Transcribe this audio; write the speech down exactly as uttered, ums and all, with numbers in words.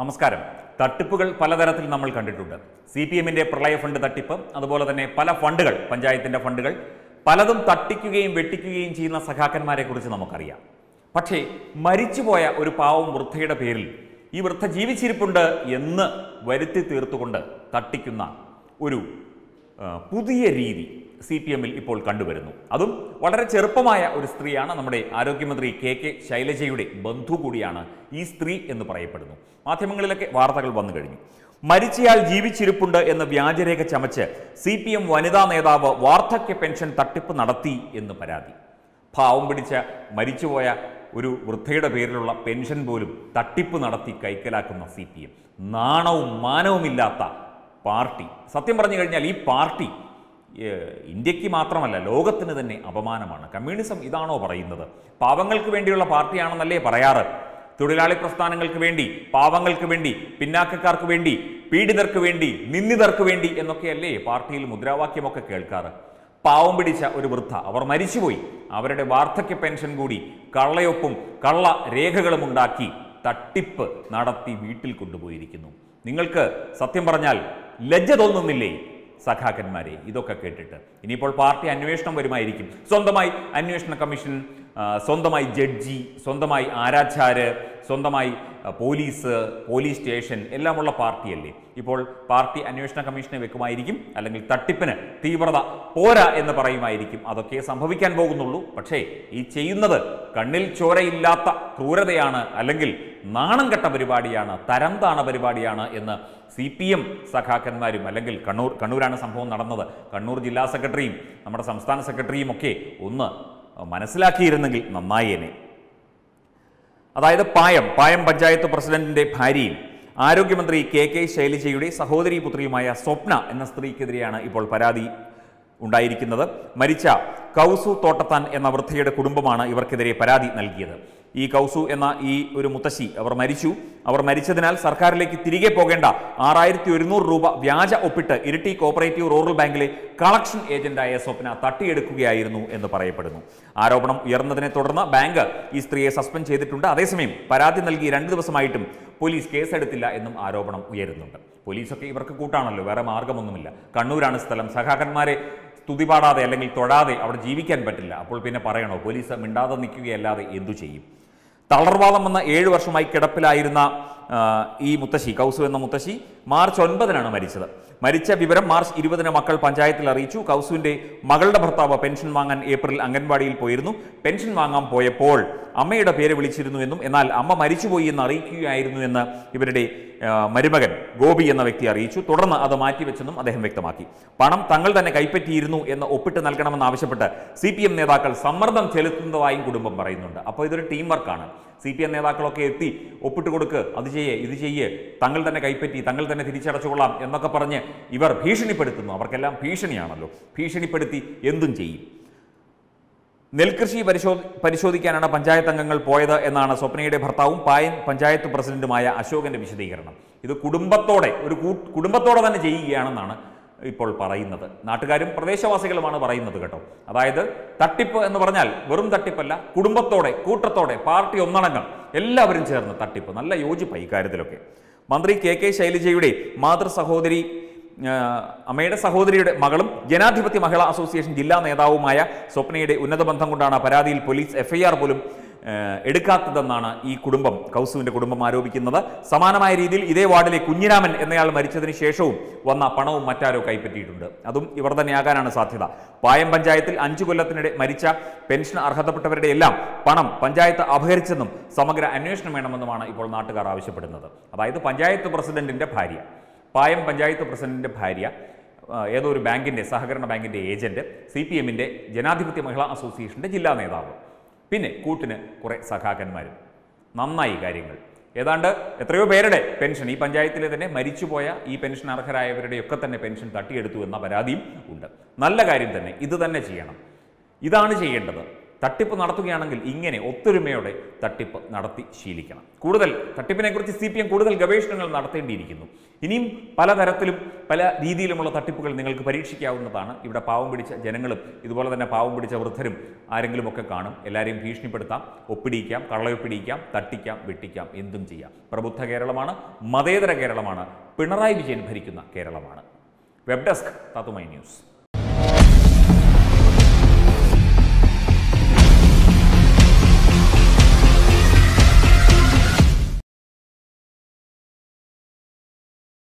നമസ്കാരം. തട്ടിപ്പുകൾ പലതരത്തിൽ നമ്മൾ കണ്ടിട്ടുണ്ട്. സി പി എമ്മിൻ്റെ പ്രളയ ഫണ്ട് തട്ടിപ്പ്, അതുപോലെ തന്നെ പല ഫണ്ടുകൾ, പഞ്ചായത്തിൻ്റെ ഫണ്ടുകൾ പലതും തട്ടിക്കുകയും വെട്ടിക്കുകയും ചെയ്യുന്ന സഖാക്കന്മാരെ കുറിച്ച് നമുക്കറിയാം. പക്ഷേ മരിച്ചുപോയ ഒരു പാവം വൃദ്ധയുടെ പേരിൽ ഈ വൃദ്ധ ജീവിച്ചിരിപ്പുണ്ട് എന്ന് വരുത്തി തീർത്തുകൊണ്ട് തട്ടിക്കുന്ന ഒരു പുതിയ രീതി സി പി എമ്മിൽ ഇപ്പോൾ കണ്ടുവരുന്നു. അതും വളരെ ചെറുപ്പമായ ഒരു സ്ത്രീയാണ്, നമ്മുടെ ആരോഗ്യമന്ത്രി കെ കെ ശൈലജയുടെ ബന്ധു കൂടിയാണ് ഈ സ്ത്രീ എന്ന് പറയപ്പെടുന്നു. മാധ്യമങ്ങളിലൊക്കെ വാർത്തകൾ വന്നു കഴിഞ്ഞു. മരിച്ചയാൾ ജീവിച്ചിരിപ്പുണ്ട് എന്ന വ്യാജരേഖ ചമച്ച് സി പി എം വനിതാ നേതാവ് വാർദ്ധക്യ പെൻഷൻ തട്ടിപ്പ് നടത്തി എന്ന് പരാതി. ഭാവം പിടിച്ച മരിച്ചുപോയ ഒരു വൃദ്ധയുടെ പേരിലുള്ള പെൻഷൻ പോലും തട്ടിപ്പ് നടത്തി കൈക്കലാക്കുന്ന സി പി എം, നാണവും മാനവുമില്ലാത്ത പാർട്ടി. സത്യം പറഞ്ഞു കഴിഞ്ഞാൽ ഈ പാർട്ടി ഇന്ത്യക്ക് മാത്രമല്ല, ലോകത്തിന് തന്നെ അപമാനമാണ്. കമ്മ്യൂണിസം ഇതാണോ പറയുന്നത്? പാവങ്ങൾക്ക് വേണ്ടിയുള്ള പാർട്ടിയാണെന്നല്ലേ പറയാറ്? തൊഴിലാളി പ്രസ്ഥാനങ്ങൾക്ക് വേണ്ടി, പാവങ്ങൾക്ക് വേണ്ടി, പിന്നാക്കക്കാർക്ക് വേണ്ടി, പീഡിതർക്ക് വേണ്ടി, നിന്ദിതർക്ക് വേണ്ടി എന്നൊക്കെയല്ലേ പാർട്ടിയിൽ മുദ്രാവാക്യമൊക്കെ കേൾക്കാറ്? പാവം പിടിച്ച ഒരു വൃദ്ധ, അവർ മരിച്ചുപോയി, അവരുടെ വാർദ്ധക്യ പെൻഷൻ കൂടി കള്ളയൊപ്പും കള്ള രേഖകളും ഉണ്ടാക്കി തട്ടിപ്പ് നടത്തി വീട്ടിൽ കൊണ്ടുപോയിരിക്കുന്നു. നിങ്ങൾക്ക് സത്യം പറഞ്ഞാൽ ലജ്ജ തോന്നുന്നില്ലേ സഖാക്കന്മാരെ ഇതൊക്കെ കേട്ടിട്ട്? ഇനിയിപ്പോൾ പാർട്ടി അന്വേഷണം വരുമായിരിക്കും. സ്വന്തമായി അന്വേഷണ കമ്മീഷൻ, സ്വന്തമായി ജഡ്ജി, സ്വന്തമായി ആരാച്ചാര്, സ്വന്തമായി പോലീസ്, പോലീസ് സ്റ്റേഷൻ എല്ലാമുള്ള പാർട്ടിയല്ലേ? ഇപ്പോൾ പാർട്ടി അന്വേഷണ കമ്മീഷനെ വെക്കുമായിരിക്കും, അല്ലെങ്കിൽ തട്ടിപ്പിന് തീവ്രത പോരാ എന്ന് പറയുമായിരിക്കും. അതൊക്കെ സംഭവിക്കാൻ പോകുന്നുള്ളൂ. പക്ഷേ ഈ ചെയ്യുന്നത് കണ്ണിൽ ചോരയില്ലാത്ത ക്രൂരതയാണ്, അല്ലെങ്കിൽ നാണം കെട്ട പരിപാടിയാണ്, തരം താണ പരിപാടിയാണ് എന്ന് സി പി എം സഖാക്കന്മാരും, അല്ലെങ്കിൽ കണ്ണൂർ കണ്ണൂരാണ് സംഭവം നടന്നത്, കണ്ണൂർ ജില്ലാ സെക്രട്ടറിയും നമ്മുടെ സംസ്ഥാന സെക്രട്ടറിയും ഒക്കെ ഒന്ന് മനസ്സിലാക്കിയിരുന്നെങ്കിൽ നന്നായേനെ. അതായത് പായം പായം പഞ്ചായത്ത് പ്രസിഡന്റിന്റെ ഭാര്യയും ആരോഗ്യമന്ത്രി കെ കെ ശൈലജയുടെ സഹോദരീ പുത്രിയുമായ സ്വപ്ന എന്ന സ്ത്രീക്കെതിരെയാണ് ഇപ്പോൾ പരാതി ഉണ്ടായിരിക്കുന്നത്. മരിച്ച കൗസു തോട്ടത്താൻ എന്ന വൃദ്ധയുടെ കുടുംബമാണ് ഇവർക്കെതിരെ പരാതി നൽകിയത്. ഈ കൗസു എന്ന ഈ ഒരു മുത്തശ്ശി, അവർ മരിച്ചു. അവർ മരിച്ചതിനാൽ സർക്കാരിലേക്ക് തിരികെ പോകേണ്ട ആറായിരത്തി ഒരുന്നൂറ് രൂപ വ്യാജ ഒപ്പിട്ട് ഇരിട്ടി കോപ്പറേറ്റീവ് റൂറൽ ബാങ്കിലെ കളക്ഷൻ ഏജന്റായ സ്വപ്ന തട്ടിയെടുക്കുകയായിരുന്നു എന്ന് പറയപ്പെടുന്നു. ആരോപണം ഉയർന്നതിനെ തുടർന്ന് ബാങ്ക് ഈ സ്ത്രീയെ സസ്പെൻഡ് ചെയ്തിട്ടുണ്ട്. അതേസമയം പരാതി നൽകി രണ്ടു ദിവസമായിട്ടും പോലീസ് കേസെടുത്തില്ല എന്നും ആരോപണം ഉയരുന്നുണ്ട്. പോലീസൊക്കെ ഇവർക്ക് കൂട്ടാണല്ലോ, വേറെ മാർഗമൊന്നുമില്ല. കണ്ണൂരാണ് സ്ഥലം. സഖാക്കന്മാരെ സ്തുതിപാടാതെ അല്ലെങ്കിൽ തൊഴാതെ അവിടെ ജീവിക്കാൻ പറ്റില്ല. അപ്പോൾ പിന്നെ പറയണോ? പോലീസ് മിണ്ടാതെ നിൽക്കുകയല്ലാതെ എന്തു ചെയ്യും? തളർവാദം വന്ന ഏഴ് വർഷമായി കിടപ്പിലായിരുന്ന ഈ മുത്തശ്ശി, കൗസു എന്ന മുത്തശ്ശി, മാർച്ച് ഒൻപതിനാണ് മരിച്ചത്. മരിച്ച വിവരം മാർച്ച് ഇരുപതിന് മക്കൾ പഞ്ചായത്തിൽ അറിയിച്ചു. കൗസുവിൻ്റെ മകളുടെ ഭർത്താവ് പെൻഷൻ വാങ്ങാൻ ഏപ്രിൽ അംഗൻവാടിയിൽ പോയിരുന്നു. പെൻഷൻ വാങ്ങാൻ പോയപ്പോൾ അമ്മയുടെ പേര് വിളിച്ചിരുന്നുവെന്നും എന്നാൽ അമ്മ മരിച്ചുപോയി എന്ന് അറിയിക്കുകയായിരുന്നു എന്ന് ഇവരുടെ മരുമകൻ ഗോപി എന്ന വ്യക്തി അറിയിച്ചു. തുടർന്ന് അത് മാറ്റിവെച്ചെന്നും അദ്ദേഹം വ്യക്തമാക്കി. പണം തങ്ങൾ തന്നെ കൈപ്പറ്റിയിരുന്നു എന്ന് ഒപ്പിട്ട് നൽകണമെന്നാവശ്യപ്പെട്ട് സി പി എം നേതാക്കൾ സമ്മർദ്ദം ചെലുത്തുന്നതായും കുടുംബം പറയുന്നുണ്ട്. അപ്പോൾ ഇതൊരു ടീം വർക്കാണ്. സി പി എം നേതാക്കളൊക്കെ എത്തി ഒപ്പിട്ട് കൊടുക്കുക, അത് ചെയ്യേ, ഇത് ചെയ്യേ, തങ്ങൾ തന്നെ കൈപ്പറ്റി, തങ്ങൾ തന്നെ തിരിച്ചടച്ചുകൊള്ളാം എന്നൊക്കെ പറഞ്ഞ് ഇവർ ഭീഷണിപ്പെടുത്തുന്നു. അവർക്കെല്ലാം ഭീഷണിയാണല്ലോ. ഭീഷണിപ്പെടുത്തി എന്തും ചെയ്യും. നെൽകൃഷി പരിശോ പരിശോധിക്കാനാണ് പഞ്ചായത്ത് അംഗങ്ങൾ പോയത് എന്നാണ് സ്വപ്നയുടെ ഭർത്താവും പായം പഞ്ചായത്ത് പ്രസിഡന്റുമായ അശോകന്റെ വിശദീകരണം. ഇത് കുടുംബത്തോടെ ഒരു കുടുംബത്തോടെ തന്നെ ചെയ്യുകയാണെന്നാണ് ഇപ്പോൾ പറയുന്നത്. നാട്ടുകാരും പ്രദേശവാസികളുമാണ് പറയുന്നത് കേട്ടോ. അതായത് തട്ടിപ്പ് എന്ന് പറഞ്ഞാൽ വെറും തട്ടിപ്പല്ല, കുടുംബത്തോടെ, കൂട്ടത്തോടെ, പാർട്ടി ഒന്നടങ്കം എല്ലാവരും ചേർന്ന് തട്ടിപ്പ്. നല്ല യോജിപ്പായി ഇക്കാര്യത്തിലൊക്കെ. മന്ത്രി കെ കെ ശൈലജയുടെ മാതൃ സഹോദരി, അമ്മയുടെ സഹോദരിയുടെ മകളും ജനാധിപത്യ മഹിളാ അസോസിയേഷൻ ജില്ലാ നേതാവുമായ സ്വപ്നയുടെ ഉന്നത ബന്ധം കൊണ്ടാണ് പരാതിയിൽ പോലീസ് എഫ്ഐആർ പോലും എടുക്കാത്തതെന്നാണ് ഈ കുടുംബം, കൗസുവിന്റെ കുടുംബം ആരോപിക്കുന്നത്. സമാനമായ രീതിയിൽ ഇതേ വാർഡിലെ കുഞ്ഞിരാമൻ എന്നയാൾ മരിച്ചതിന് ശേഷവും വന്ന പണവും മറ്റാരോ കൈപ്പറ്റിയിട്ടുണ്ട്. അതും ഇവർ തന്നെയാകാനാണ് സാധ്യത. പായം പഞ്ചായത്തിൽ അഞ്ചു കൊല്ലത്തിനിടെ മരിച്ച പെൻഷൻ അർഹതപ്പെട്ടവരുടെ എല്ലാം പണം പഞ്ചായത്ത് അപഹരിച്ചെന്നും സമഗ്ര അന്വേഷണം വേണമെന്നുമാണ് ഇപ്പോൾ നാട്ടുകാർ ആവശ്യപ്പെടുന്നത്. അതായത് പഞ്ചായത്ത് പ്രസിഡന്റിന്റെ ഭാര്യ, പായം പഞ്ചായത്ത് പ്രസിഡന്റിന്റെ ഭാര്യ, ഏതോ ഒരു ബാങ്കിന്റെ, സഹകരണ ബാങ്കിന്റെ ഏജന്റ്, സി പി എമ്മിന്റെ ജനാധിപത്യ മഹിളാ അസോസിയേഷന്റെ ജില്ലാ നേതാവ്, പിന്നെ കൂട്ടിന് കുറെ സഖാക്കന്മാരും. നന്നായി കാര്യങ്ങൾ. ഏതാണ്ട് എത്രയോ പേരുടെ പെൻഷൻ, ഈ പഞ്ചായത്തിലെ തന്നെ മരിച്ചുപോയ ഈ പെൻഷൻ അർഹരായവരുടെയൊക്കെ തന്നെ പെൻഷൻ തട്ടിയെടുത്തു എന്ന പരാതിയും ഉണ്ട്. നല്ല കാര്യം തന്നെ. ഇത് തന്നെ ചെയ്യണം. ഇതാണ് ചെയ്യേണ്ടത്. തട്ടിപ്പ് നടത്തുകയാണെങ്കിൽ ഇങ്ങനെ ഒത്തൊരുമയോടെ തട്ടിപ്പ് നടത്തി ശീലിക്കണം. കൂടുതൽ തട്ടിപ്പിനെക്കുറിച്ച് സി പി എം കൂടുതൽ ഗവേഷണങ്ങൾ നടത്തേണ്ടിയിരിക്കുന്നു. ഇനിയും പലതരത്തിലും പല രീതിയിലുമുള്ള തട്ടിപ്പുകൾ നിങ്ങൾക്ക് പരീക്ഷിക്കാവുന്നതാണ്. ഇവിടെ പാവം പിടിച്ച ജനങ്ങളും ഇതുപോലെ തന്നെ പാവം പിടിച്ച വൃദ്ധരും ആരെങ്കിലുമൊക്കെ കാണും. എല്ലാവരെയും ഭീഷണിപ്പെടുത്താം, ഒപ്പിടിയിക്കാം, കള്ളയൊപ്പിടിയിക്കാം, തട്ടിക്കാം, വെട്ടിക്കാം, എന്തും ചെയ്യാം. പ്രബുദ്ധ കേരളമാണ്, മതേതര കേരളമാണ്, പിണറായി വിജയൻ ഭരിക്കുന്ന കേരളമാണ്. വെബ് ഡെസ്ക് തത്തുമൈ ന്യൂസ്.